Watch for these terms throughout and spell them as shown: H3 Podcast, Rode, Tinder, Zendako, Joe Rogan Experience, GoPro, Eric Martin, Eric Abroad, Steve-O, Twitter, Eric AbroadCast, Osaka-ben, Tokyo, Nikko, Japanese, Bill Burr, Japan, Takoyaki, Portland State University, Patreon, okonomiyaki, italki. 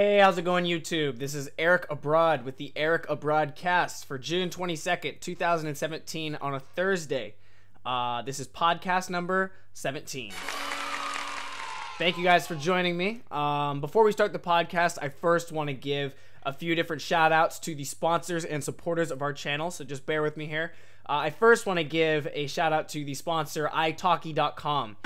Hey, how's it going, YouTube? This is Eric Abroad with the Eric AbroadCast for June 22nd, 2017 on a Thursday. This is podcast number 17. Thank you guys for joining me. Before we start the podcast, I first want to give a few different shout outs to the sponsors and supporters of our channel, so just bear with me here. I first want to give a shout out to the sponsor, italki.com.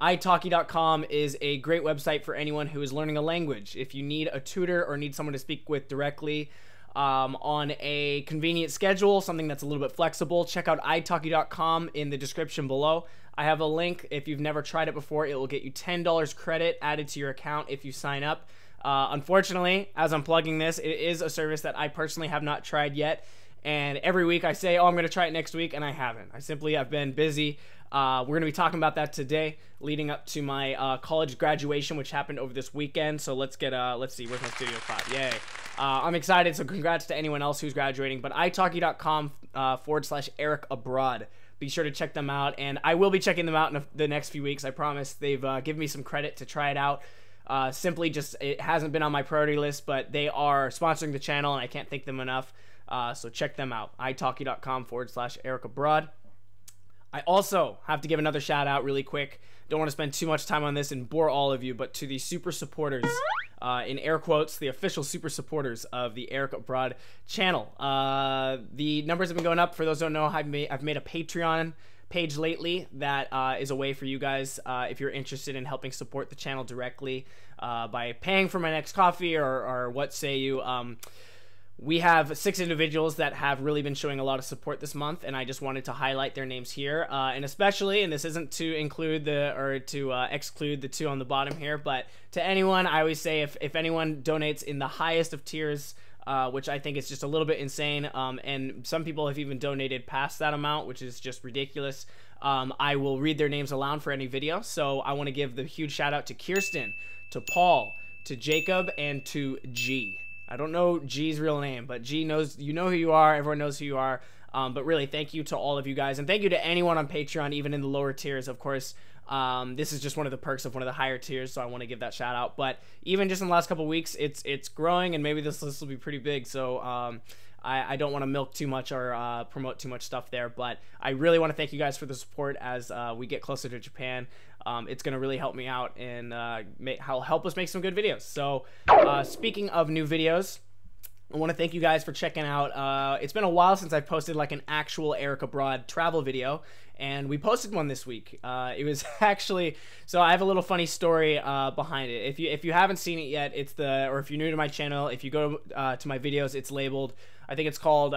italki.com is a great website for anyone who is learning a language. If you need a tutor or need someone to speak with directly on a convenient schedule, something that's a little bit flexible, check out italki.com in the description below. I have a link. If you've never tried it before, it will get you $10 credit added to your account if you sign up. Unfortunately, as I'm plugging this, it is a service that I personally have not tried yet. And every week I say, oh, I'm going to try it next week, and I haven't. I've been busy. We're going to be talking about that today, leading up to my college graduation, which happened over this weekend. So let's get, let's see, where's my studio spot? Yay. I'm excited, so congrats to anyone else who's graduating. But italki.com / Eric Abroad. Be sure to check them out, and I will be checking them out in the next few weeks, I promise. They've given me some credit to try it out. Simply just, it hasn't been on my priority list, but they are sponsoring the channel, and I can't thank them enough. So check them out, italki.com / Eric Abroad. I also have to give another shout out really quick. Don't want to spend too much time on this and bore all of you, but to the super supporters, in air quotes, the official super supporters of the Eric Abroad channel. The numbers have been going up. For those who don't know, I've made a Patreon page lately that is a way for you guys, if you're interested in helping support the channel directly by paying for my next coffee or what say you. We have 6 individuals that have really been showing a lot of support this month, and I just wanted to highlight their names here, and especially, and this isn't to include the or to exclude the 2 on the bottom here, but to anyone, I always say if anyone donates in the highest of tiers, which I think is just a little bit insane, and some people have even donated past that amount, which is just ridiculous. I will read their names aloud for any video, so I want to give the huge shout out to Kirsten, to Paul, to Jacob, and to G. I don't know G's real name, but G knows, you know who you are, everyone knows who you are, but really thank you to all of you guys, and thank you to anyone on Patreon, even in the lower tiers, of course. This is just one of the perks of one of the higher tiers, so I want to give that shout out, but even just in the last couple of weeks, it's growing, and maybe this list will be pretty big, so I don't want to milk too much or promote too much stuff there, but I really want to thank you guys for the support as we get closer to Japan. It's going to really help me out and help us make some good videos. So speaking of new videos, I want to thank you guys for checking out. It's been a while since I've posted like an actual Eric Abroad travel video, and we posted one this week. It was actually, so I have a little funny story behind it. If you haven't seen it yet, it's the, or if you're new to my channel, if you go to my videos, it's labeled, I think it's called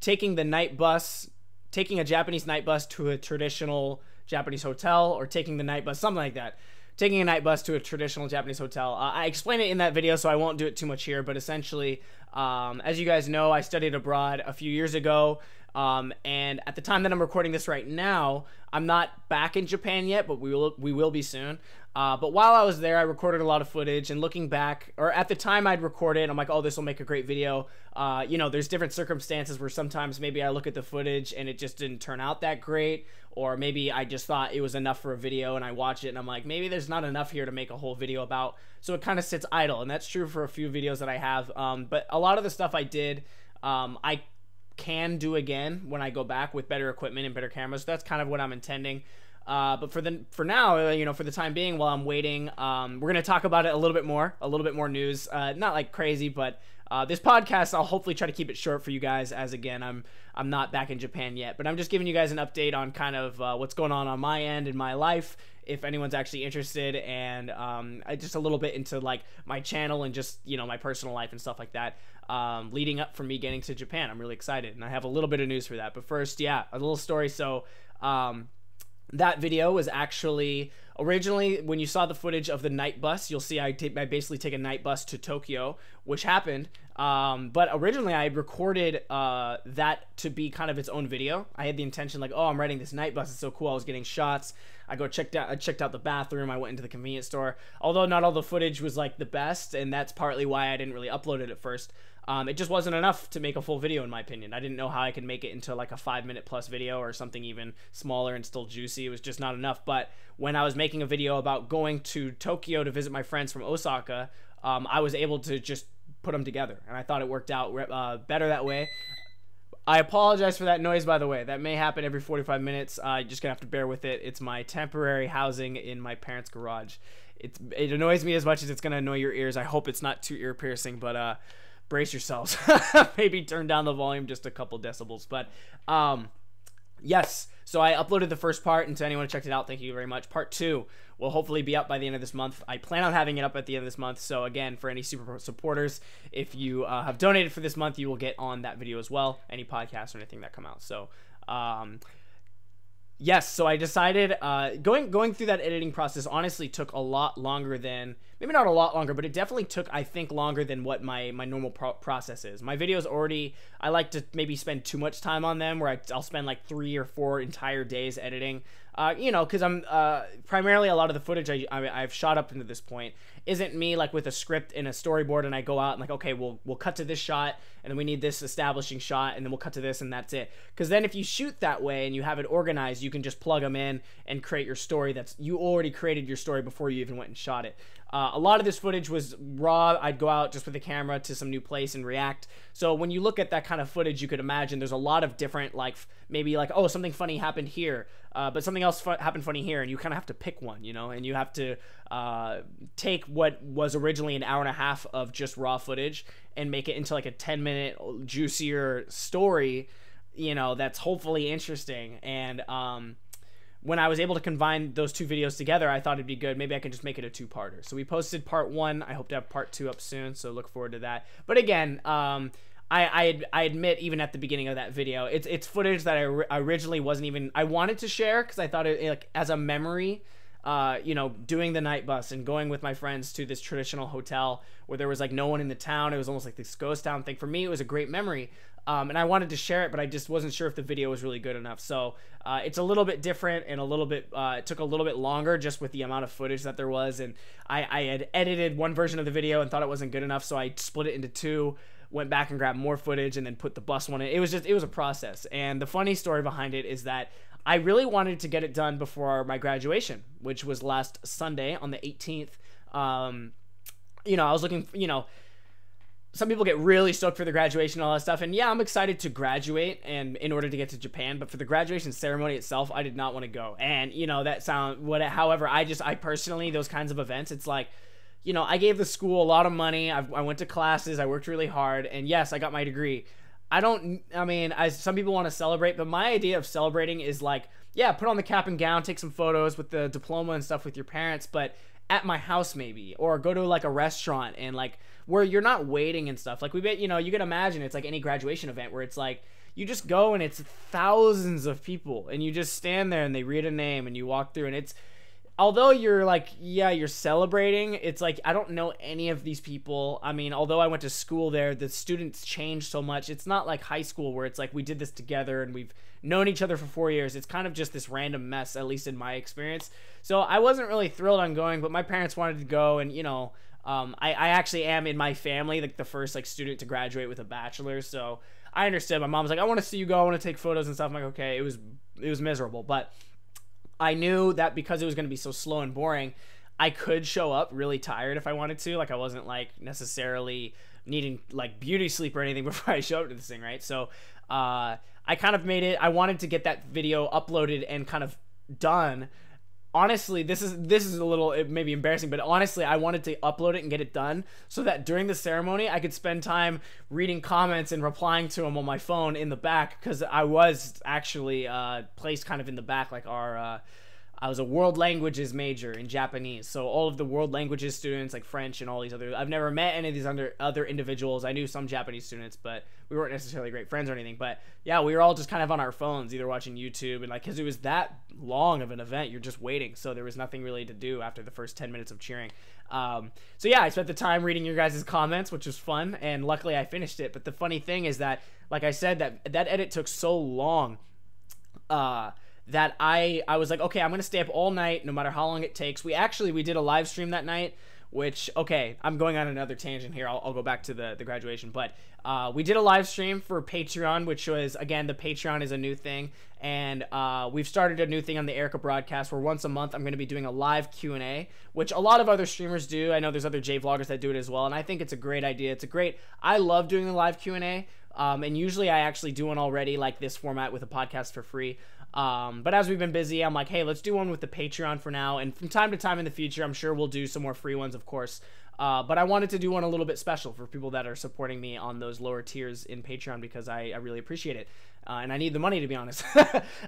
taking a Japanese night bus to a traditional Japanese hotel, or taking the night bus, something like that. Taking a night bus to a traditional Japanese hotel. I explain it in that video, so I won't do it too much here, but essentially, as you guys know, I studied abroad a few years ago, and at the time that I'm recording this right now, I'm not back in Japan yet, but we will be soon. But while I was there, I recorded a lot of footage, and looking back, or at the time I'd recorded, I'm like, oh, this will make a great video. You know, there's different circumstances where sometimes maybe I look at the footage and it just didn't turn out that great, or maybe I just thought it was enough for a video and I watch it and I'm like, maybe there's not enough here to make a whole video about, so it kind of sits idle, and that's true for a few videos that I have, but a lot of the stuff I did, I can do again when I go back with better equipment and better cameras. So that's kind of what I'm intending. But for now, you know, for the time being, while I'm waiting, we're gonna talk about it a little bit more news. Not like crazy, but this podcast, I'll hopefully try to keep it short for you guys. As again, I'm not back in Japan yet, but I'm just giving you guys an update on kind of what's going on my end in my life. If anyone's actually interested, and just a little bit into like my channel and just, you know, my personal life and stuff like that, leading up for me getting to Japan. I'm really excited, and I have a little bit of news for that. But first, yeah, a little story. So. That video was actually, originally, when you saw the footage of the night bus, you'll see I basically take a night bus to Tokyo, which happened, but originally I recorded that to be kind of its own video. I had the intention like, oh, I'm riding this night bus, it's so cool, I was getting shots, I checked out the bathroom, I went into the convenience store, although not all the footage was like the best, and that's partly why I didn't really upload it at first. It just wasn't enough to make a full video, in my opinion. I didn't know how I could make it into like a 5-minute plus video or something even smaller and still juicy. It was just not enough. But when I was making a video about going to Tokyo to visit my friends from Osaka, I was able to just put them together, and I thought it worked out better that way. I apologize for that noise, by the way. That may happen every 45 minutes. You're just gonna have to bear with it. It's my temporary housing in my parents' garage. It annoys me as much as it's gonna annoy your ears. I hope it's not too ear-piercing, but brace yourselves. Maybe turn down the volume just a couple decibels. But yes, so I uploaded the first part, and to anyone who checked it out, thank you very much. Part 2 will hopefully be up by the end of this month. I plan on having it up at the end of this month, so again, for any super supporters, if you have donated for this month, you will get on that video as well, any podcasts or anything that come out. So yes, so I decided going through that editing process honestly took a lot longer than, maybe not a lot longer, but it definitely took, I think, longer than what my normal process is. My videos already, I like to maybe spend too much time on them, where I'll spend like 3 or 4 entire days editing. You know, because I'm primarily a lot of the footage I've shot up into this point isn't me like with a script and a storyboard, and I go out and like, okay, we'll cut to this shot, and then we need this establishing shot, and then we'll cut to this, and that's it. Because then if you shoot that way and you have it organized, you can just plug them in and create your story. That's, you already created your story before you even went and shot it. A lot of this footage was raw. I'd go out just with the camera to some new place and react. So when you look at that kind of footage, you could imagine there's a lot of different, like, maybe like, oh, something funny happened here, but something else happened funny here, and you kind of have to pick one, you know, and you have to take what was originally an hour and a half of just raw footage and make it into like a 10-minute juicier story, you know, that's hopefully interesting. And when I was able to combine those 2 videos together, I thought it'd be good. Maybe I can just make it a 2-parter. So we posted part 1. I hope to have part 2 up soon, so look forward to that. But again, I admit, even at the beginning of that video, it's footage that I originally wasn't even, I wanted to share because I thought it, like, as a memory, you know, doing the night bus and going with my friends to this traditional hotel where there was like no one in the town. It was almost like this ghost town thing. For me, it was a great memory. And I wanted to share it, but I just wasn't sure if the video was really good enough. So it's a little bit different, and a little bit it took a little bit longer just with the amount of footage that there was. And I had edited one version of the video and thought it wasn't good enough, so I split it into 2, went back and grabbed more footage, and then put the bus one in. It was just, it was a process. And the funny story behind it is that I really wanted to get it done before my graduation, which was last Sunday on the 18th. You know, I was looking for, you know, some people get really stoked for the graduation and all that stuff, and yeah, I'm excited to graduate and in order to get to Japan, but for the graduation ceremony itself, I did not want to go. And you know, that sound, what, however, I personally, those kinds of events, it's like, you know, I gave the school a lot of money, I went to classes, I worked really hard, and yes, I got my degree. I mean, some people want to celebrate, but my idea of celebrating is like, yeah, put on the cap and gown, take some photos with the diploma and stuff with your parents, but at my house maybe, or go to like a restaurant and like where you're not waiting and stuff. Like you know, you can imagine it's like any graduation event where it's like you just go and it's thousands of people and you just stand there and they read a name and you walk through, and it's, although you're like, yeah, you're celebrating, it's like, I don't know any of these people. I mean, although I went to school there, the students change so much. It's not like high school where it's like, we did this together and we've known each other for 4 years. It's kind of just this random mess, at least in my experience. So I wasn't really thrilled on going, but my parents wanted to go, and you know, I actually am in my family like the first like student to graduate with a bachelor's, so I understood. My mom's like, I want to see you go, I want to take photos and stuff. I'm like, okay. It was miserable, but I knew that because it was going to be so slow and boring, I could show up really tired if I wanted to. Like, I wasn't like necessarily needing like beauty sleep or anything before I showed up to this thing, right? So I kind of made it, I wanted to get that video uploaded and kind of done. Honestly, this is a little, it may be embarrassing, but honestly, I wanted to upload it and get it done so that during the ceremony, I could spend time reading comments and replying to them on my phone in the back, because I was actually placed kind of in the back, like our, I was a world languages major in Japanese, so all of the world languages students, like French and all these other, I've never met any of these other individuals. I knew some Japanese students, but we weren't necessarily great friends or anything. But yeah, we were all just kind of on our phones, either watching YouTube and like, because it was that long of an event, you're just waiting, so there was nothing really to do after the first 10 minutes of cheering. So yeah, I spent the time reading your guys' comments, which was fun, and luckily I finished it. But the funny thing is that, like I said, that edit took so long that I was like, okay, I'm gonna stay up all night no matter how long it takes. We did a live stream that night which, okay, I'm going on another tangent here. I'll go back to the graduation, but we did a live stream for Patreon, which was, again, the Patreon is a new thing, and we've started a new thing on the Eric AbroadCast where once a month I'm going to be doing a live Q&A, which a lot of other streamers do. I know there's other J-vloggers that do it as well, and I think it's a great idea. It's a great, I love doing the live Q&A, and usually I actually do one already, like this format with a podcast for free. But as we've been busy, I'm like, hey, let's do one with the Patreon for now. And from time to time in the future, I'm sure we'll do some more free ones, of course. But I wanted to do one a little bit special for people that are supporting me on those lower tiers in Patreon, because I really appreciate it. And I need the money, to be honest.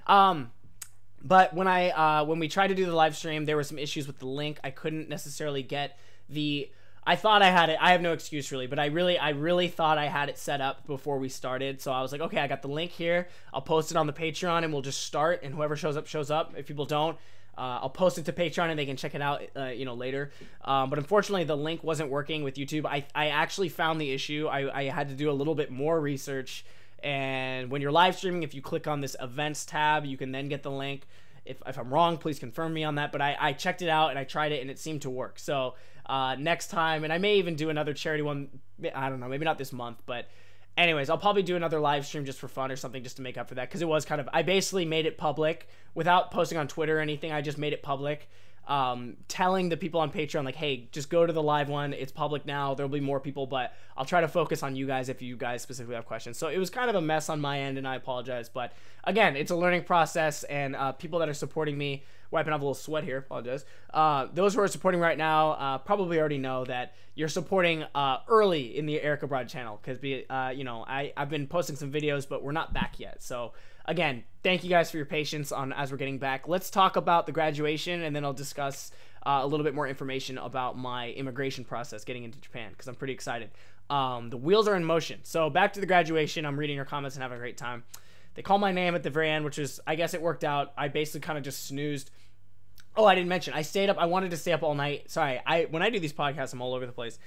But when we tried to do the live stream, there were some issues with the link. I couldn't necessarily get the... I thought I had it. I have no excuse really, but I really thought I had it set up before we started. So I was like, okay, I got the link here. I'll post it on the Patreon and we'll just start. And whoever shows up, shows up. If people don't, I'll post it to Patreon and they can check it out, you know, later. But unfortunately the link wasn't working with YouTube. I actually found the issue. I had to do a little bit more research. And when you're live streaming, if you click on this events tab, you can then get the link. If I'm wrong, please confirm me on that. But I checked it out and I tried it and it seemed to work. So next time, and I may even do another charity one, I don't know, maybe not this month, but anyways, I'll probably do another live stream just for fun or something, just to make up for that, because it was kind of, I basically made it public without posting on Twitter or anything. I just made it public, telling the people on Patreon, like, hey, just go to the live one, it's public now, there'll be more people, but I'll try to focus on you guys if you guys specifically have questions. So it was kind of a mess on my end, and I apologize, but again, it's a learning process, and people that are supporting me, wiping off a little sweat here, apologize. Those who are supporting right now probably already know that you're supporting early in the Eric Abroad channel, because you know, I've been posting some videos, but we're not back yet. So again, thank you guys for your patience on as we're getting back. Let's talk about the graduation, and then I'll discuss a little bit more information about my immigration process getting into Japan, because I'm pretty excited. The wheels are in motion. So back to the graduation. I'm reading your comments and having a great time. They call my name at the very end, which is, I guess it worked out. I basically kind of just snoozed. Oh, I didn't mention. I stayed up. I wanted to stay up all night. Sorry. When I do these podcasts, I'm all over the place.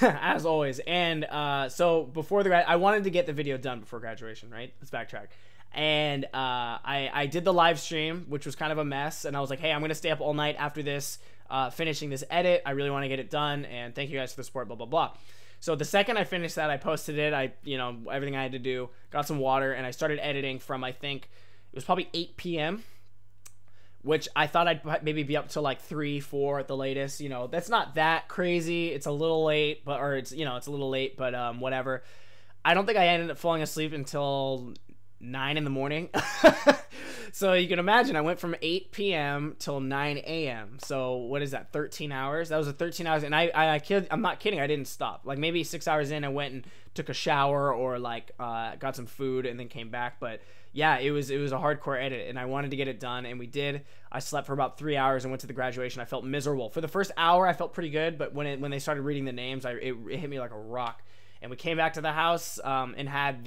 As always. And so before the grad, I wanted to get the video done before graduation, right? Let's backtrack. And I did the live stream, which was kind of a mess. And I was like, hey, I'm going to stay up all night after this, finishing this edit. I really want to get it done. And thank you guys for the support, blah, blah, blah. So the second I finished that, I posted it, you know, everything I had to do, got some water, and I started editing from, I think, it was probably 8 p.m., which I thought I'd maybe be up till like 3, 4 at the latest, you know, that's not that crazy, it's a little late, but, or it's, you know, it's a little late, but whatever. I don't think I ended up falling asleep until 9 in the morning. So you can imagine I went from 8 p.m. till 9 a.m. So what is that, 13 hours? That was a 13 hours. And I'm not kidding. I didn't stop. Like maybe 6 hours in, I went and took a shower or like got some food and then came back. But yeah, it was a hardcore edit and I wanted to get it done. And we did. I slept for about 3 hours and went to the graduation. I felt miserable. For the first hour, I felt pretty good. But when they started reading the names, it hit me like a rock. And we came back to the house and had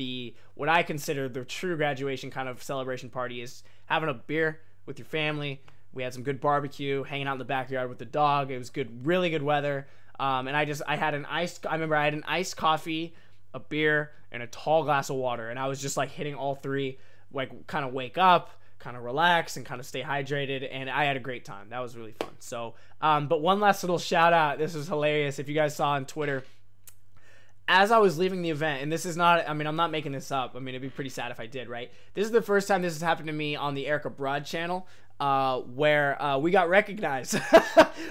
what I consider the true graduation kind of celebration party, is having a beer with your family. We had some good barbecue, hanging out in the backyard with the dog. It was good, really good weather. And I had an iced coffee, a beer, and a tall glass of water. And I was just like hitting all three, like kind of wake up, kind of relax, and kind of stay hydrated, and I had a great time. That was really fun. So, but one last little shout out. This was hilarious. If you guys saw on Twitter, as I was leaving the event, and this is not, I mean, I'm not making this up. I mean, it'd be pretty sad if I did, right? This is the first time this has happened to me on the Eric Abroad channel, where we got recognized.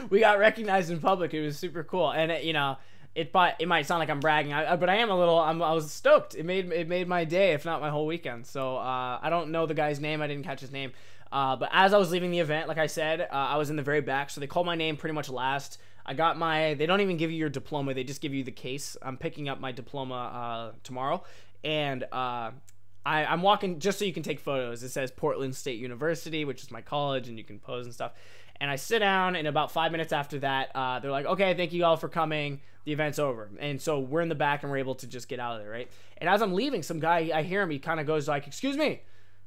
We got recognized in public. It was super cool. And, you know, it might sound like I'm bragging, but I am a little, I was stoked. It made my day, if not my whole weekend. So I don't know the guy's name. I didn't catch his name. But as I was leaving the event, like I said, I was in the very back. So they called my name pretty much last. I got they don't even give you your diploma, they just give you the case. I'm picking up my diploma tomorrow, and I'm walking just so you can take photos. It says Portland State University, which is my college, and you can pose and stuff. And I sit down, and about 5 minutes after that, they're like, okay, thank you all for coming, the event's over. And so we're in the back, and we're able to just get out of there, right? And as I'm leaving, some guy, I hear him, he kind of goes like, excuse me.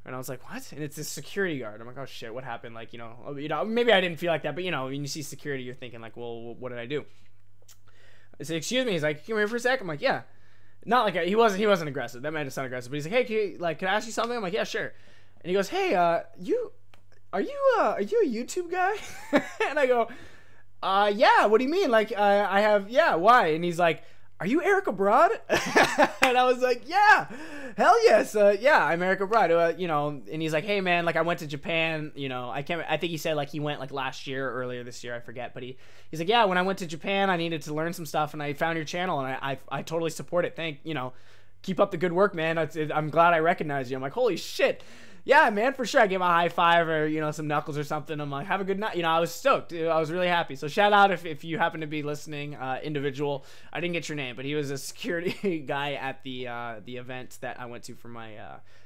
And I was like, what? And it's this security guard. I'm like, oh shit, what happened? Like, you know, maybe I didn't feel like that, but you know, when you see security, you're thinking like, well, what did I do? I said, excuse me. He's like, come here for a sec. I'm like, yeah. Not like he wasn't aggressive. That might have sounded aggressive, but he's like, hey, can I ask you something? I'm like, yeah, sure. And he goes, hey, are you a YouTube guy? And I go, Yeah, what do you mean? Like, I have, yeah, why? And he's like, are you Eric Abroad? And I was like, yeah, hell yes. Yeah, I'm Eric Abroad. You know, and he's like, hey man, like I went to Japan, you know, I think he said like he went like last year or earlier this year, I forget. But he's like, yeah, when I went to Japan, I needed to learn some stuff and I found your channel and I totally support it. You know, keep up the good work, man. I'm glad I recognized you. I'm like, holy shit. Yeah, man, for sure. I gave him a high five or, you know, some knuckles or something. I'm like, have a good night. You know, I was stoked. I was really happy. So shout out if you happen to be listening, individual. I didn't get your name, but he was a security guy at the event that I went to for my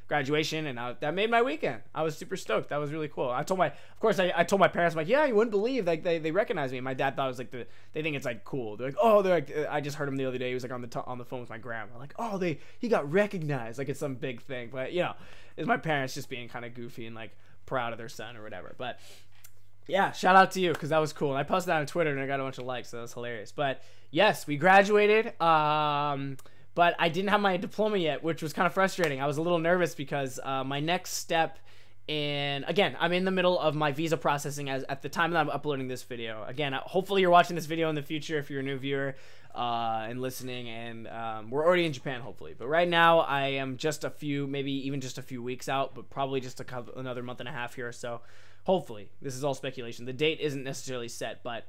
graduation, and that made my weekend. I was super stoked. That was really cool. I told my, of course, I told my parents, I'm like, yeah, you wouldn't believe, like, they recognized me. And my dad thought it was like they think it's like cool. They're like, oh, they're like, I just heard him the other day. He was like on the phone with my grandma. Like, oh, he got recognized. Like it's some big thing, but you know. Is my parents just being kind of goofy and like proud of their son or whatever. But yeah, shout out to you because that was cool. And I posted that on Twitter and I got a bunch of likes, so that was hilarious. But yes, we graduated, but I didn't have my diploma yet, which was kind of frustrating. I was a little nervous because my next step in, again, I'm in the middle of my visa processing as at the time that I'm uploading this video. Again, hopefully you're watching this video in the future if you're a new viewer. And listening, and we're already in Japan hopefully, but right now I am just a few, maybe even just a few weeks out, but probably just another month and a half here or so, hopefully. This is all speculation, the date isn't necessarily set, but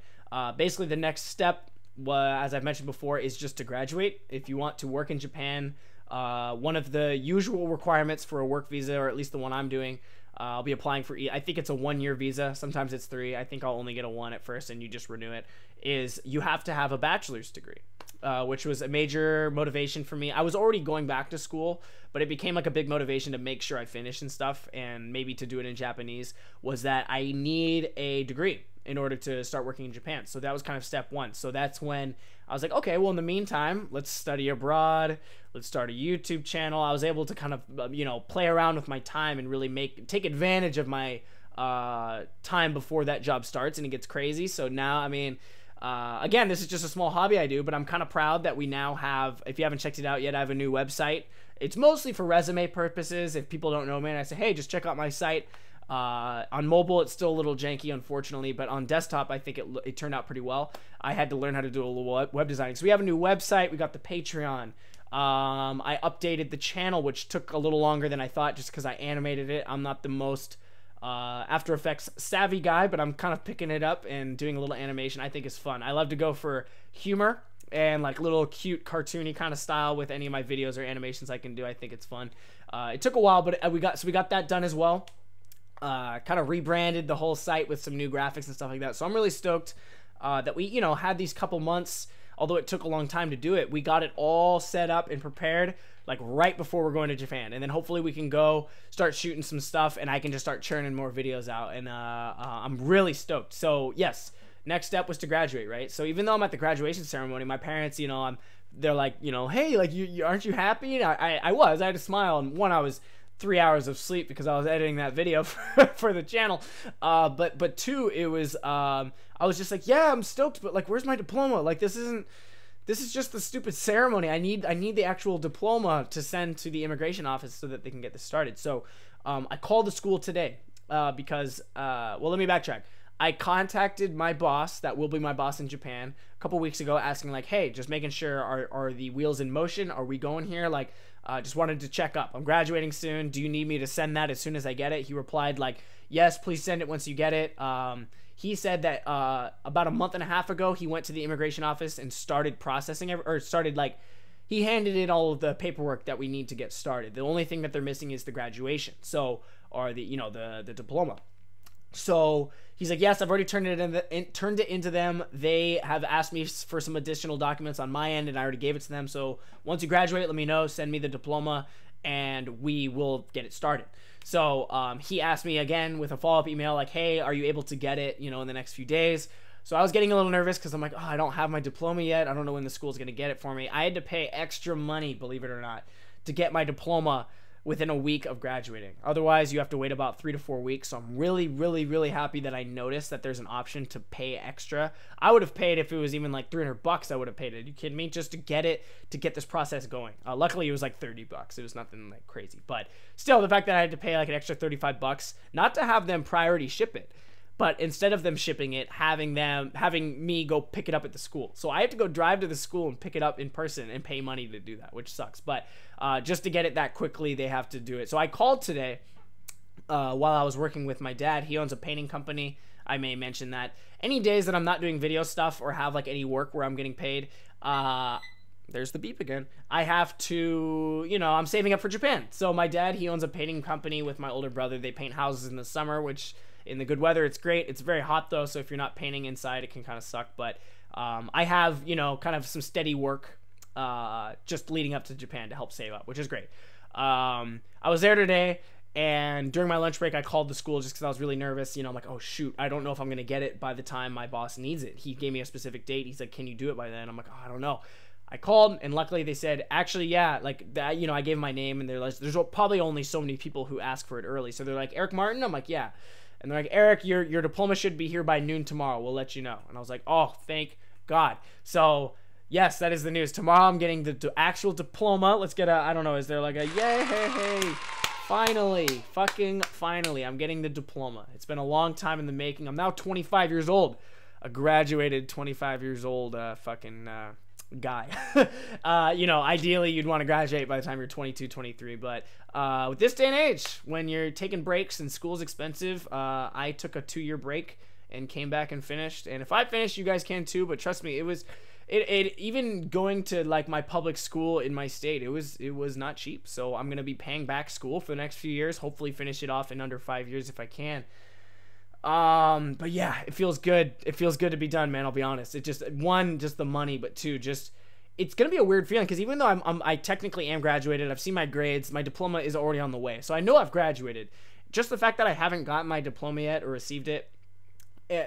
basically the next step, as I've mentioned before, is just to graduate. If you want to work in Japan, one of the usual requirements for a work visa, or at least the one I'm doing, I'll be applying for, I think it's a one-year visa. Sometimes it's three. I think I'll only get a one at first and you just renew it, is you have to have a bachelor's degree, which was a major motivation for me. I was already going back to school, but it became like a big motivation to make sure I finished and stuff, and maybe to do it in Japanese, was that I need a degree in order to start working in Japan. So that was kind of step one. So that's when I was like, okay, well, in the meantime, let's study abroad. Let's start a YouTube channel. I was able to kind of, you know, play around with my time and really take advantage of my time before that job starts and it gets crazy. So now, I mean, again, this is just a small hobby I do, but I'm kind of proud that we now have, if you haven't checked it out yet, I have a new website. It's mostly for resume purposes. If people don't know me, I say, hey, just check out my site. On mobile, it's still a little janky, unfortunately, but on desktop, I think it turned out pretty well. I had to learn how to do a little web designing. So we have a new website. We got the Patreon. I updated the channel, which took a little longer than I thought just because I animated it. I'm not the most After Effects savvy guy, but I'm kind of picking it up and doing a little animation. I think it's fun. I love to go for humor and like little cute cartoony kind of style with any of my videos or animations I can do. I think it's fun. It took a while, but we got that done as well. Kind of rebranded the whole site with some new graphics and stuff like that. So I'm really stoked that we, you know, had these couple months. Although it took a long time to do it, we got it all set up and prepared like right before we're going to Japan. And then hopefully we can go start shooting some stuff and I can just start churning more videos out. And I'm really stoked. So yes, next step was to graduate, right? So even though I'm at the graduation ceremony, my parents, you know, they're like, you know, hey, like you aren't you happy? And I was, I had a smile. And one, I was 3 hours of sleep because I was editing that video for the channel. But two, it was, I was just like, yeah, I'm stoked, but like, where's my diploma? Like, this is just the stupid ceremony. I need the actual diploma to send to the immigration office so that they can get this started. So, I called the school today, because, well, let me backtrack. I contacted my boss, that will be my boss in Japan, a couple weeks ago, asking like, hey, just making sure, are the wheels in motion? Are we going here? Like, just wanted to check up. I'm graduating soon. Do you need me to send that as soon as I get it? He replied like, yes, please send it once you get it. He said that about a month and a half ago, he went to the immigration office and started processing, or started like, he handed in all of the paperwork that we need to get started. The only thing that they're missing is the graduation. So, or the, you know, the diploma. So he's like, yes, I've already turned it into them. They have asked me for some additional documents on my end and I already gave it to them. So once you graduate, let me know, send me the diploma and we will get it started. So he asked me again with a follow-up email like, hey, are you able to get it, you know, in the next few days? So I was getting a little nervous because I'm like, oh, I don't have my diploma yet. I don't know when the school's going to get it for me. I had to pay extra money, believe it or not, to get my diploma within a week of graduating. Otherwise, you have to wait about 3 to 4 weeks. So I'm really, really, really happy that I noticed that there's an option to pay extra. I would have paid, if it was even like $300, I would have paid it. Are you kidding me? Just to get this process going. Luckily, it was like $30. It was nothing like crazy. But still, the fact that I had to pay like an extra $35, not to have them priority ship it, But instead of them shipping it, having me go pick it up at the school. So I have to go drive to the school and pick it up in person and pay money to do that, which sucks. But just to get it that quickly, they have to do it. So I called today while I was working with my dad. He owns a painting company. I may mention that. Any days that I'm not doing video stuff or have like any work where I'm getting paid, there's the beep again. I have to, you know, I'm saving up for Japan. So my dad, he owns a painting company with my older brother. They paint houses in the summer, which in the good weather, it's great. It's very hot though, so if you're not painting inside, it can kind of suck. But I have, you know, kind of some steady work just leading up to Japan to help save up, which is great. I was there today, and during my lunch break, I called the school just because I was really nervous. You know, I'm like, oh, shoot, I don't know if I'm going to get it by the time my boss needs it. He gave me a specific date. He's like, can you do it by then? I'm like, oh, I don't know. I called, and luckily they said, actually, yeah, like that, you know, I gave my name, and they're like, there's probably only so many people who ask for it early. So they're like, Eric Martin? I'm like, yeah. And they're like, Eric, your diploma should be here by noon tomorrow. We'll let you know. And I was like, oh, thank God. So yes, that is the news. Tomorrow I'm getting the actual diploma. Let's get a, I don't know, is there like a yay, hey, hey. Finally, fucking finally, I'm getting the diploma. It's been a long time in the making. I'm now 25 years old, a graduated 25 years old fucking guy. You know, ideally you'd want to graduate by the time you're 22, 23, but with this day and age, when you're taking breaks and school's expensive, I took a 2-year break and came back and finished. And if I finish, you guys can too, but trust me, it even going to like my public school in my state, it was not cheap. So I'm going to be paying back school for the next few years, hopefully finish it off in under 5 years if I can. But yeah, it feels good. It feels good to be done, man. I'll be honest. It just, one, just the money, but two, just, it's going to be a weird feeling. Cause even though I technically am graduated, I've seen my grades, my diploma is already on the way. So I know I've graduated. Just the fact that I haven't gotten my diploma yet or received it,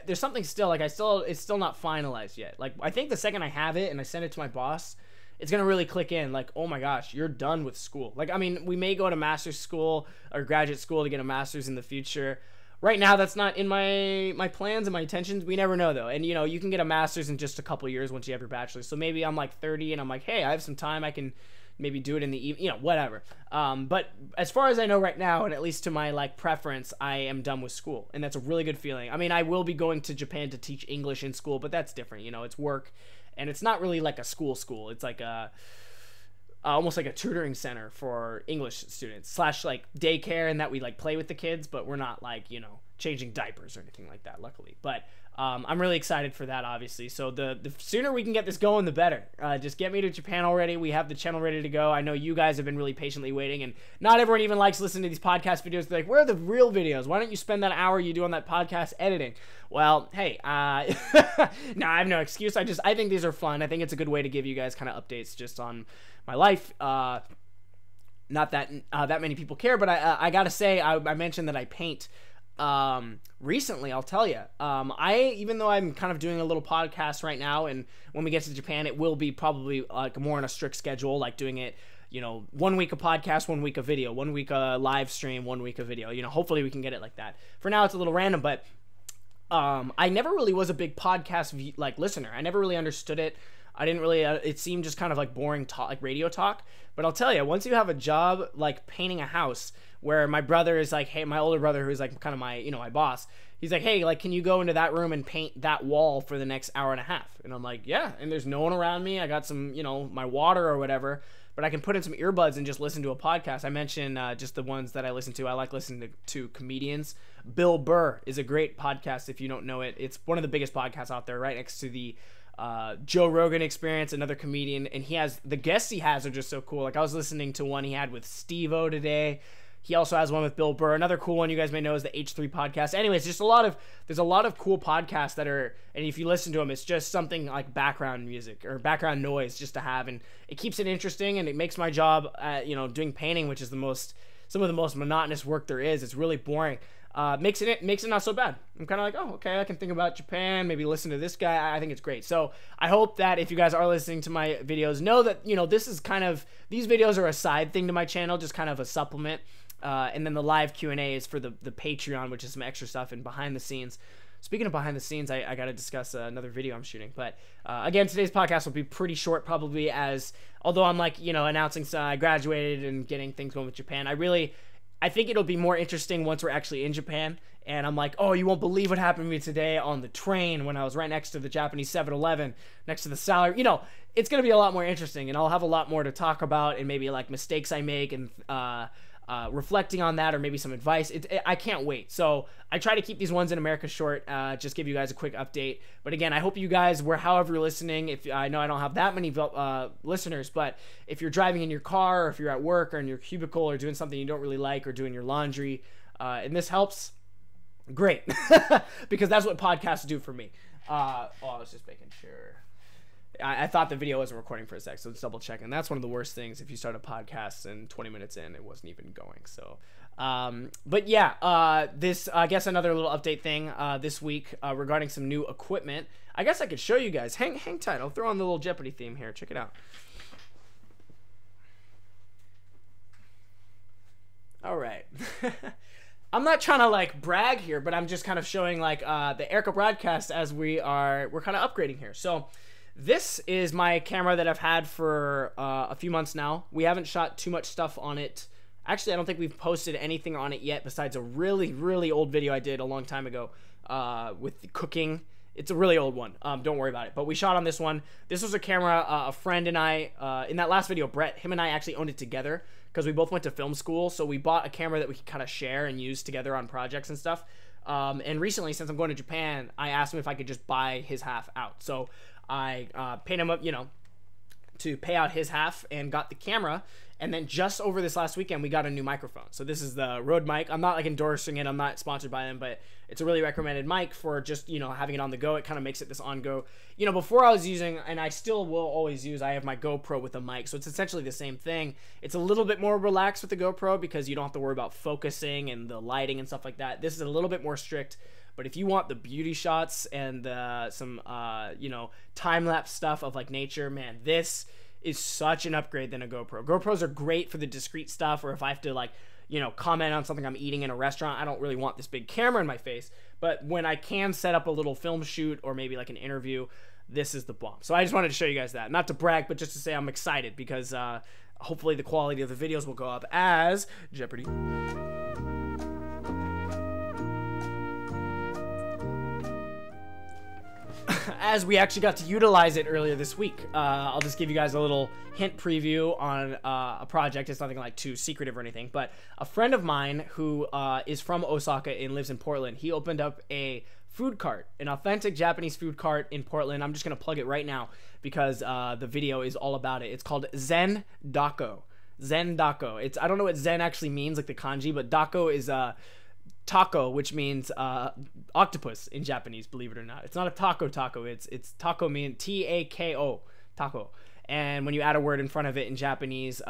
there's something still, like it's still not finalized yet. Like I think the second I have it and I send it to my boss, it's going to really click in like, oh my gosh, you're done with school. Like, I mean, we may go to master's school or graduate school to get a master's in the future. Right now, that's not in my plans and my intentions. We never know, though. And, you know, you can get a master's in just a couple years once you have your bachelor's. So maybe I'm, like, 30 and I'm like, hey, I have some time. I can maybe do it in the evening, you know, whatever. But as far as I know right now, and at least to my, like, preference, I am done with school. And that's a really good feeling. I mean, I will be going to Japan to teach English in school, but that's different. You know, it's work. And it's not really like a school. It's like a... almost like a tutoring center for English students / like daycare, and that we like play with the kids, but we're not like, you know, changing diapers or anything like that, luckily. But I'm really excited for that, obviously. So the sooner we can get this going, the better. Just get me to Japan already. We have the channel ready to go. I know you guys have been really patiently waiting, and not everyone even likes listening to these podcast videos. They're like, where are the real videos? Why don't you spend that hour you do on that podcast editing? Well, hey, no, I have no excuse. I think these are fun. I think it's a good way to give you guys kind of updates just on my life. Not that that many people care, but I gotta say, I mentioned that I paint. Recently, I'll tell you, even though I'm kind of doing a little podcast right now, and when we get to Japan, it will be probably like more on a strict schedule, like doing it, you know, 1 week a podcast, 1 week a video, 1 week a live stream, 1 week a video, you know, hopefully we can get it like that. For now, it's a little random, but, I never really was a big podcast like listener. I never really understood it. I didn't really, it seemed just kind of like boring talk, like radio talk. But I'll tell you, once you have a job like painting a house, where my brother is like, hey, my older brother, who's like kind of my, you know, my boss, he's like, hey, like, can you go into that room and paint that wall for the next hour and a half? And I'm like, yeah. And there's no one around me. I got some, you know, my water or whatever, but I can put in some earbuds and just listen to a podcast. I mentioned just the ones that I listen to. I like listening to comedians. Bill Burr is a great podcast. If you don't know it, it's one of the biggest podcasts out there, right next to the Joe Rogan Experience, another comedian, and he has the guests he has are just so cool. Like I was listening to one he had with Steve-O today. He also has one with Bill Burr. Another cool one you guys may know is the H3 Podcast. Anyways, just there's a lot of cool podcasts that are, and if you listen to them, it's just something like background music or background noise just to have, and it keeps it interesting, and it makes my job, you know, doing painting, which is some of the most monotonous work there is. It's really boring. Makes it not so bad. I'm kind of like, oh, okay, I can think about Japan, maybe listen to this guy. I think it's great. So I hope that if you guys are listening to my videos, know that, you know, this is kind of, these videos are a side thing to my channel, just kind of a supplement. And then the live Q&A is for the Patreon, which is some extra stuff and behind the scenes. Speaking of behind the scenes, I got to discuss another video I'm shooting. But again, today's podcast will be pretty short, probably, although I'm like, you know, announcing I graduated and getting things going with Japan. I think it'll be more interesting once we're actually in Japan. And I'm like, oh, you won't believe what happened to me today on the train when I was right next to the Japanese 7-Eleven, next to the salary. You know, it's going to be a lot more interesting, and I'll have a lot more to talk about, and maybe like mistakes I make and reflecting on that, or maybe some advice. I can't wait. So I try to keep these ones in America short, just give you guys a quick update. But again, I hope you guys were, however you're listening, if I know I don't have that many listeners, but if you're driving in your car, or if you're at work or in your cubicle or doing something you don't really like, or doing your laundry, and this helps, great. Because that's what podcasts do for me. Oh, I was just making sure. I thought the video wasn't recording for a sec, so let's double check. And that's one of the worst things, if you start a podcast and 20 minutes in, it wasn't even going. So, but yeah, this, I guess another little update thing, this week, regarding some new equipment. I guess I could show you guys. Hang tight. I'll throw on the little Jeopardy theme here. Check it out. All right. I'm not trying to like brag here, but I'm just kind of showing like, the Eric AbroadCast as we're kind of upgrading here. So, this is my camera that I've had for a few months now. We haven't shot too much stuff on it. Actually, I don't think we've posted anything on it yet besides a really, really old video I did a long time ago with the cooking. It's a really old one. Don't worry about it. But we shot on this one. This was a camera a friend and I, in that last video, Brett, him and I actually owned it together because we both went to film school. So we bought a camera that we could kind of share and use together on projects and stuff. And recently, since I'm going to Japan, I asked him if I could just buy his half out. So I paid him up, you know, to pay out his half, and got the camera. And then just over this last weekend, we got a new microphone. So this is the Rode mic. I'm not like endorsing it. I'm not sponsored by them, but it's a really recommended mic for just, you know, having it on the go. It kind of makes it this on go, you know, before I was using, and I still will always use, I have my GoPro with a mic. So it's essentially the same thing. It's a little bit more relaxed with the GoPro because you don't have to worry about focusing and the lighting and stuff like that. This is a little bit more strict. But if you want the beauty shots and some, you know, time-lapse stuff of, like, nature, man, this is such an upgrade than a GoPro. GoPros are great for the discreet stuff, or if I have to, like, you know, comment on something I'm eating in a restaurant, I don't really want this big camera in my face. But when I can set up a little film shoot or maybe, like, an interview, this is the bomb. So I just wanted to show you guys that. Not to brag, but just to say I'm excited because hopefully the quality of the videos will go up as Jeopardy. As we actually got to utilize it earlier this week. I'll just give you guys a little hint preview on a project. It's nothing like too secretive or anything, but a friend of mine who is from Osaka and lives in Portland, he opened up a food cart, an authentic Japanese food cart in Portland. I'm just going to plug it right now because the video is all about it. It's called Zendako. Zendako. I don't know what Zen actually means, like the kanji, but Dako is taco, which means octopus in Japanese, believe it or not. It's not a taco, it's taco, mean T-A-K-O, taco. And when you add a word in front of it in Japanese,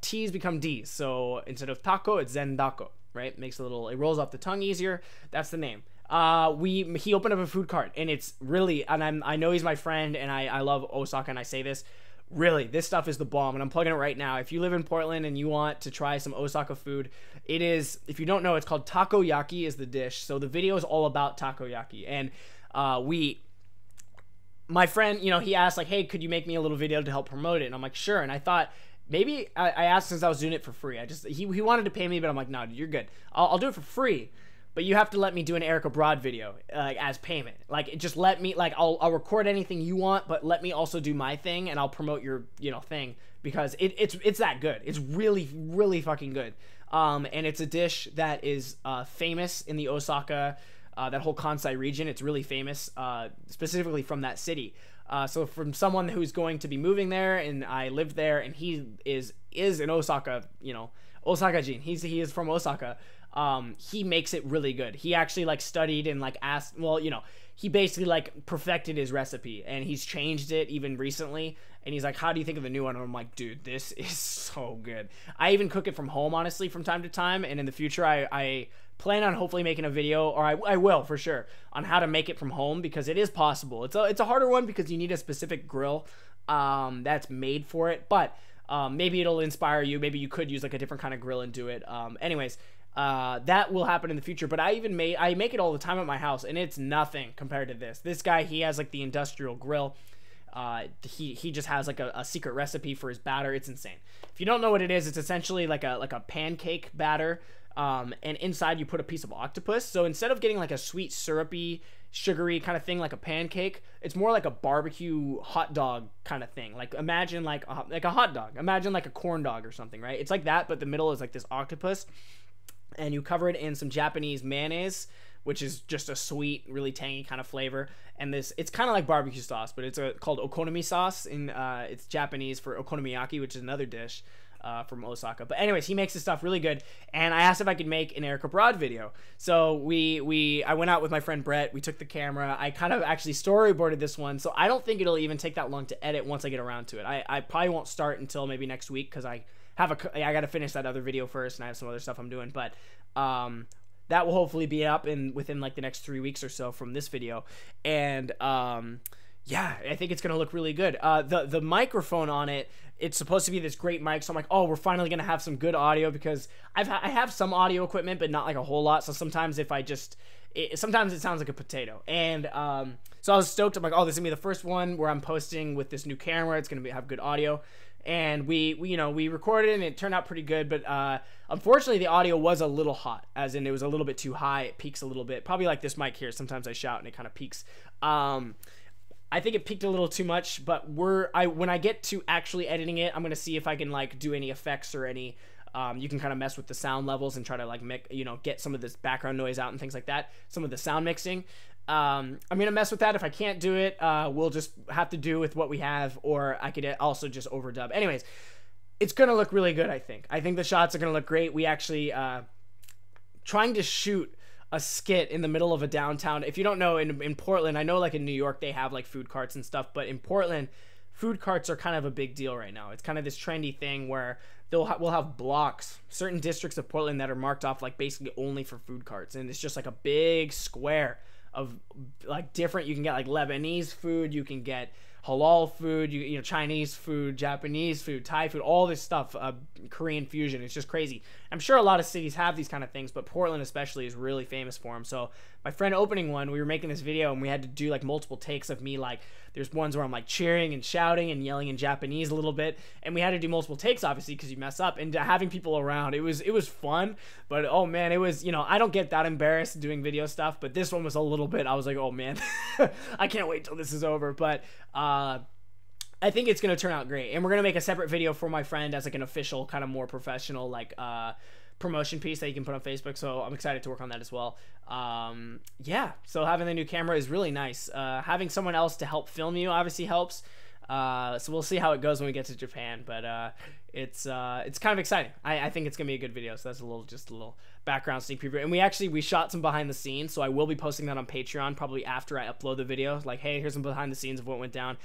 T's become D's. So instead of taco, it's Zendako, right? Makes it rolls off the tongue easier. That's the name. He opened up a food cart, and it's really, and I know he's my friend, and I love Osaka, and I say this, really, this stuff is the bomb, and I'm plugging it right now. If you live in Portland and you want to try some Osaka food, it is, if you don't know, it's called Takoyaki is the dish. So the video is all about takoyaki. And my friend, you know, he asked like, hey, could you make me a little video to help promote it? And I'm like, sure. And I thought, maybe I asked since I was doing it for free. He wanted to pay me, but I'm like, no, you're good. I'll do it for free. But you have to let me do an Eric Abroad video as payment. Like, just let me, like, I'll record anything you want, but let me also do my thing, and I'll promote your, you know, thing, because it's that good. It's really, really fucking good. And it's a dish that is famous in the Osaka, that whole Kansai region. It's really famous, specifically from that city. So from someone who's going to be moving there, and I lived there, and he is in Osaka, you know, Osaka-jin. He is from Osaka. He makes it really good. He actually like studied and like asked, well, you know, he basically like perfected his recipe, and he's changed it even recently. And he's like, how do you think of the new one? And I'm like, dude, this is so good. I even cook it from home, honestly, from time to time. And in the future, I plan on hopefully making a video, or I will for sure, on how to make it from home, because it is possible. It's a harder one because you need a specific grill, that's made for it. But, maybe it'll inspire you. Maybe you could use like a different kind of grill and do it. Anyways, that will happen in the future, but I make it all the time at my house, and it's nothing compared to this. This guy, he has like the industrial grill. He just has like a secret recipe for his batter. It's insane. If you don't know what it is, it's essentially like a pancake batter, And inside you put a piece of octopus. So instead of getting like a sweet, syrupy, sugary kind of thing like a pancake, it's more like a barbecue hot dog kind of thing. Like imagine like a hot dog. Imagine like a corn dog or something, right? It's like that, but the middle is like this octopus, and you cover it in some Japanese mayonnaise, which is just a sweet, really tangy kind of flavor. And this, it's kind of like barbecue sauce, but it's called okonomi sauce. In it's Japanese for okonomiyaki, which is another dish from Osaka. But anyways, he makes this stuff really good. And I asked if I could make an Eric Abroad video. So I went out with my friend Brett. We took the camera. I kind of actually storyboarded this one. So I don't think it'll even take that long to edit once I get around to it. I probably won't start until maybe next week because I got to finish that other video first, and I have some other stuff I'm doing. But that will hopefully be up within like the next 3 weeks or so from this video. And yeah, I think it's gonna look really good. The microphone on it, it's supposed to be this great mic, so I'm like, oh, we're finally gonna have some good audio, because I have some audio equipment, but not like a whole lot. So sometimes sometimes it sounds like a potato. And so I was stoked. I'm like, oh, this is gonna be the first one where I'm posting with this new camera. It's gonna have good audio. And we recorded it, and it turned out pretty good, but unfortunately the audio was a little hot, as in it was a little bit too high. It peaks a little bit, probably like this mic here. Sometimes I shout and it kind of peaks. I think it peaked a little too much, but when I get to actually editing it, I'm gonna see if I can like do any effects or any you can kind of mess with the sound levels and try to like make, get some of this background noise out and things like that, some of the sound mixing. I'm gonna mess with that. If I can't do it, we'll just have to do with what we have, or I could also just overdub. Anyways, it's gonna look really good, I think. I think the shots are gonna look great. We actually trying to shoot a skit in the middle of a downtown. If you don't know, in Portland, I know like in New York they have like food carts and stuff, but in Portland, food carts are kind of a big deal right now. It's kind of this trendy thing where we'll have blocks, certain districts of Portland that are marked off like basically only for food carts, and it's just like a big square of like different, you can get like Lebanese food, you can get halal food, you know, Chinese food, Japanese food, Thai food, all this stuff, Korean fusion. It's just crazy. I'm sure a lot of cities have these kind of things, but Portland especially is really famous for them. So my friend opening one, we were making this video and we had to do like multiple takes of me, like there's ones where I'm like cheering and shouting and yelling in Japanese a little bit, and we had to do multiple takes obviously because you mess up, and having people around, it was fun. But oh man, it was, I don't get that embarrassed doing video stuff, but this one was a little bit, I was like, oh man, I can't wait till this is over. But I think it's gonna turn out great, and we're gonna make a separate video for my friend as like an official, kind of more professional, like promotion piece that you can put on Facebook. So I'm excited to work on that as well. Yeah, so having the new camera is really nice. Having someone else to help film you obviously helps. So we'll see how it goes when we get to Japan, but it's kind of exciting. I think it's gonna be a good video. So that's just a little background sneak preview. And we shot some behind the scenes, so I will be posting that on Patreon probably after I upload the video. Like, hey, here's some behind the scenes of what went down.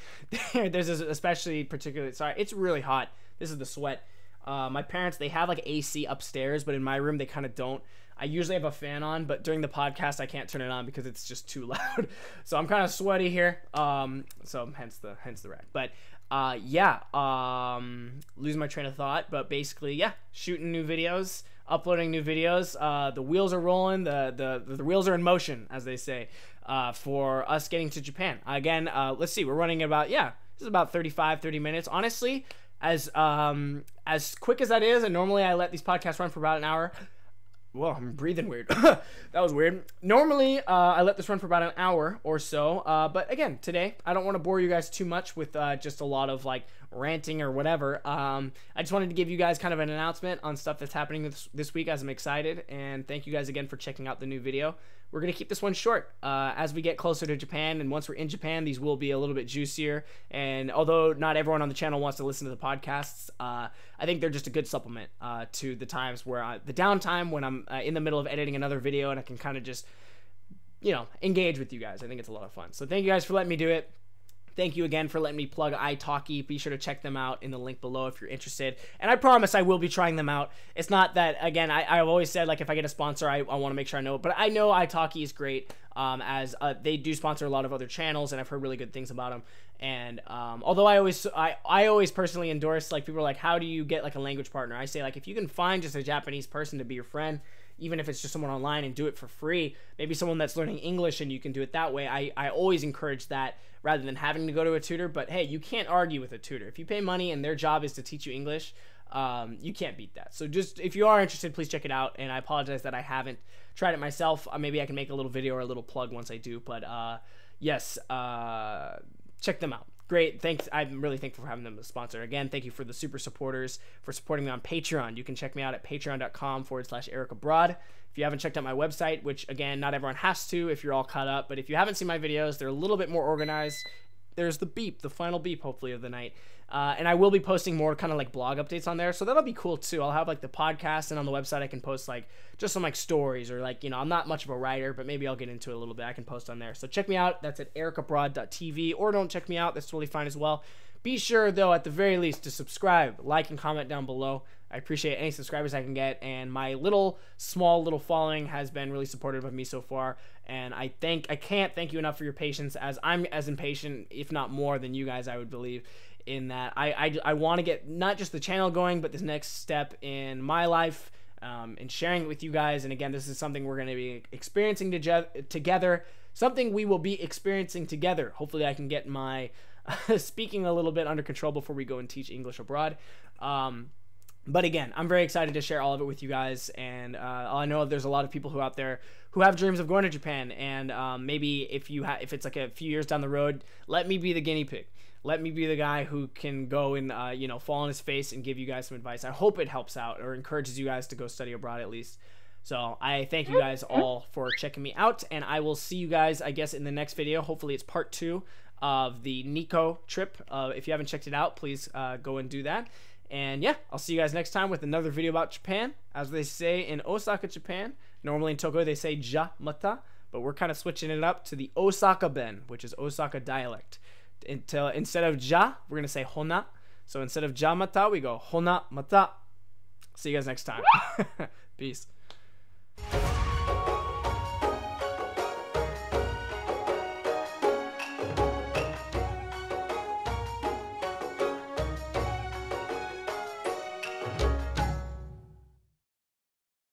There's this particularly, sorry, it's really hot. This is the sweat. My parents, they have like AC upstairs, but in my room they kind of don't. I usually have a fan on, but during the podcast I can't turn it on because it's just too loud. So I'm kind of sweaty here. So hence the rack. But yeah, losing my train of thought. But basically, yeah, shooting new videos, uploading new videos. The wheels are rolling. The wheels are in motion, as they say, for us getting to Japan. Again, let's see. We're running about, yeah, this is about 30 minutes. Honestly, as quick as that is, and normally I let these podcasts run for about an hour. Well, I'm breathing weird. That was weird. Normally, I let this run for about an hour or so. But again, today, I don't want to bore you guys too much with just a lot of like ranting or whatever. I just wanted to give you guys kind of an announcement on stuff that's happening this week, as I'm excited. And thank you guys again for checking out the new video. We're going to keep this one short. As we get closer to Japan, and once we're in Japan, these will be a little bit juicier. And although not everyone on the channel wants to listen to the podcasts, I think they're just a good supplement to the times where the downtime when I'm in the middle of editing another video, and I can kind of just, engage with you guys. I think it's a lot of fun. So thank you guys for letting me do it. Thank you again for letting me plug italki. Be sure to check them out in the link below if you're interested. And I promise I will be trying them out. It's not that, again, I've always said, like, if I get a sponsor, I want to make sure I know it. But I know italki is great, as they do sponsor a lot of other channels, and I've heard really good things about them. And although I always personally endorse, like, people are like, how do you get, like, a language partner? I say, like, if you can find just a Japanese person to be your friend, even if it's just someone online, and do it for free, maybe someone that's learning English and you can do it that way. I always encourage that rather than having to go to a tutor. But hey, you can't argue with a tutor. If you pay money and their job is to teach you English, You can't beat that. So just, if you are interested, please check it out. And I apologize that I haven't tried it myself. Maybe I can make a little video or a little plug once I do. But yes, check them out. Great. Thanks. I'm really thankful for having them as a sponsor. Again, thank you for the super supporters for supporting me on Patreon. You can check me out at patreon.com/EricAbroad. If you haven't checked out my website, which again, not everyone has to if you're all caught up, but if you haven't seen my videos, they're a little bit more organized. There's the beep, the final beep, hopefully, of the night. And I will be posting more kind of like blog updates on there. So that'll be cool too. I'll have like the podcast, and on the website I can post like just some like stories, or like, you know, I'm not much of a writer, but maybe I'll get into it a little bit. I can post on there. So check me out. That's at ericabroad.tv, or don't check me out. That's totally fine as well. Be sure though, at the very least, to subscribe, like, and comment down below. I appreciate any subscribers I can get, and my little, small little following has been really supportive of me so far, and I can't thank you enough for your patience, as I'm as impatient, if not more, than you guys, I would believe, in that I want to get not just the channel going, but this next step in my life, and sharing it with you guys. And again, this is something we're going to be experiencing together, something we will be experiencing together. Hopefully I can get my speaking a little bit under control before we go and teach English abroad. But again, I'm very excited to share all of it with you guys, and I know there's a lot of people who out there who have dreams of going to Japan, and maybe if it's like a few years down the road, let me be the guinea pig. Let me be the guy who can go and you know, fall on his face and give you guys some advice. I hope it helps out or encourages you guys to go study abroad at least. So I thank you guys all for checking me out, and I will see you guys, I guess, in the next video. Hopefully it's part 2 of the Nikko trip. If you haven't checked it out, please go and do that. And yeah, I'll see you guys next time with another video about Japan. As they say in Osaka, Japan, normally in Tokyo they say ja-mata, but we're kind of switching it up to the Osaka-ben, which is Osaka dialect. Instead of ja, we're going to say hona. So instead of ja-mata, we go hona-mata. See you guys next time. Peace.